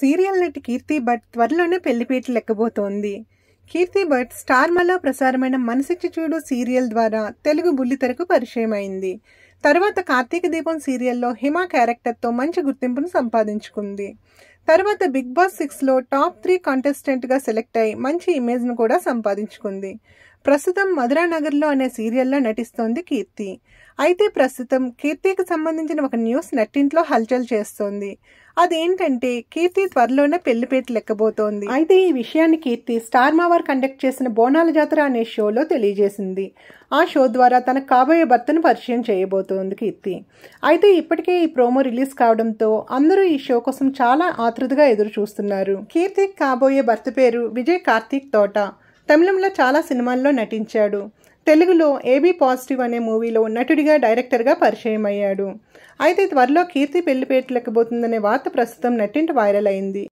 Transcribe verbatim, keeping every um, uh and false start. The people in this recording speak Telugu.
సీరియల్ నటి కీర్తి భట్ త్వరలోనే పెళ్లిపీట లెక్కబోతోంది. కీర్తి భట్ స్టార్ మాలో ప్రసారమైన మనసిచ్చి చూడు సీరియల్ ద్వారా తెలుగు బుల్లితెరకు పరిచయమైంది. తర్వాత కార్తీక దీపం సీరియల్లో హిమ క్యారెక్టర్తో మంచి గుర్తింపును సంపాదించుకుంది. తర్వాత బిగ్ బాస్ సిక్స్లో టాప్ త్రీ కాంటెస్టెంట్గా సెలెక్ట్ అయి మంచి ఇమేజ్ను కూడా సంపాదించుకుంది. ప్రస్తుతం మధురానగర్లో అనే సీరియల్లో నటిస్తోంది కీర్తి. అయితే ప్రస్తుతం కీర్తికి సంబంధించిన ఒక న్యూస్ నట్టింట్లో హల్చల్ చేస్తోంది. అదేంటంటే కీర్తి త్వరలోనే పెళ్లిపేట లెక్కబోతోంది. అయితే ఈ విషయాన్ని కీర్తి స్టార్ మా వారు కండక్ట్ చేసిన బోనాల జాతర అనే షోలో తెలియజేసింది. ఆ షో ద్వారా తన కాబోయే భర్తను పరిచయం చేయబోతోంది కీర్తి. అయితే ఇప్పటికే ఈ ప్రోమో రిలీజ్ కావడంతో అందరూ ఈ షో కోసం చాలా ఆతృతగా ఎదురు చూస్తున్నారు. కీర్తి కాబోయే భర్త పేరు విజయ్ కార్తీక్ తోట. తమిళంలో చాలా సినిమాల్లో నటించాడు. తెలుగులో ఏబీ పాజిటివ్ అనే మూవీలో నటుడిగా డైరెక్టర్గా పరిచయం అయ్యాడు. అయితే త్వరలో కీర్తి పెళ్లిపేట లెక్కబోతుందనే వార్త ప్రస్తుతం నెట్టింట వైరల్ అయింది.